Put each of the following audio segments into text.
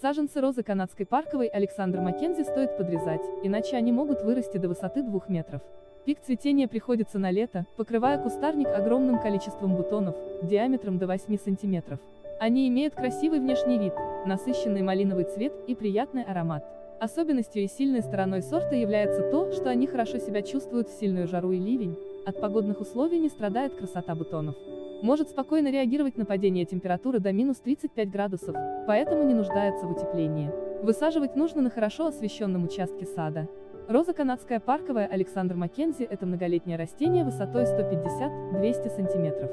Саженцы розы канадской парковой Александр Маккензи стоит подрезать, иначе они могут вырасти до высоты 2 метров. Пик цветения приходится на лето, покрывая кустарник огромным количеством бутонов, диаметром до 8 сантиметров. Они имеют красивый внешний вид, насыщенный малиновый цвет и приятный аромат. Особенностью и сильной стороной сорта является то, что они хорошо себя чувствуют в сильную жару и ливень, от погодных условий не страдает красота бутонов. Может спокойно реагировать на падение температуры до минус 35 градусов, поэтому не нуждается в утеплении. Высаживать нужно на хорошо освещенном участке сада. Роза канадская парковая Александр Маккензи – это многолетнее растение высотой 150-200 см.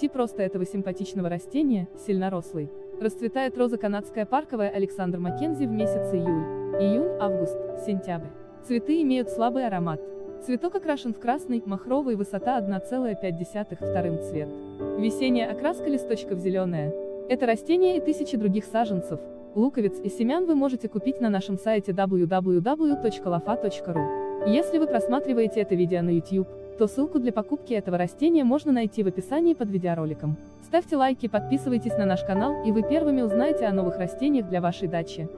Тип роста этого симпатичного растения – сильнорослый. Расцветает роза канадская парковая Александр Маккензи в месяц июль, июнь, август, сентябрь. Цветы имеют слабый аромат. Цветок окрашен в красный, махровый, высота 1,5, вторым цвет. Весенняя окраска листочков зеленая. Это растение и тысячи других саженцев, луковиц и семян вы можете купить на нашем сайте www.lofa.ru. Если вы просматриваете это видео на YouTube, то ссылку для покупки этого растения можно найти в описании под видеороликом. Ставьте лайки, подписывайтесь на наш канал, и вы первыми узнаете о новых растениях для вашей дачи.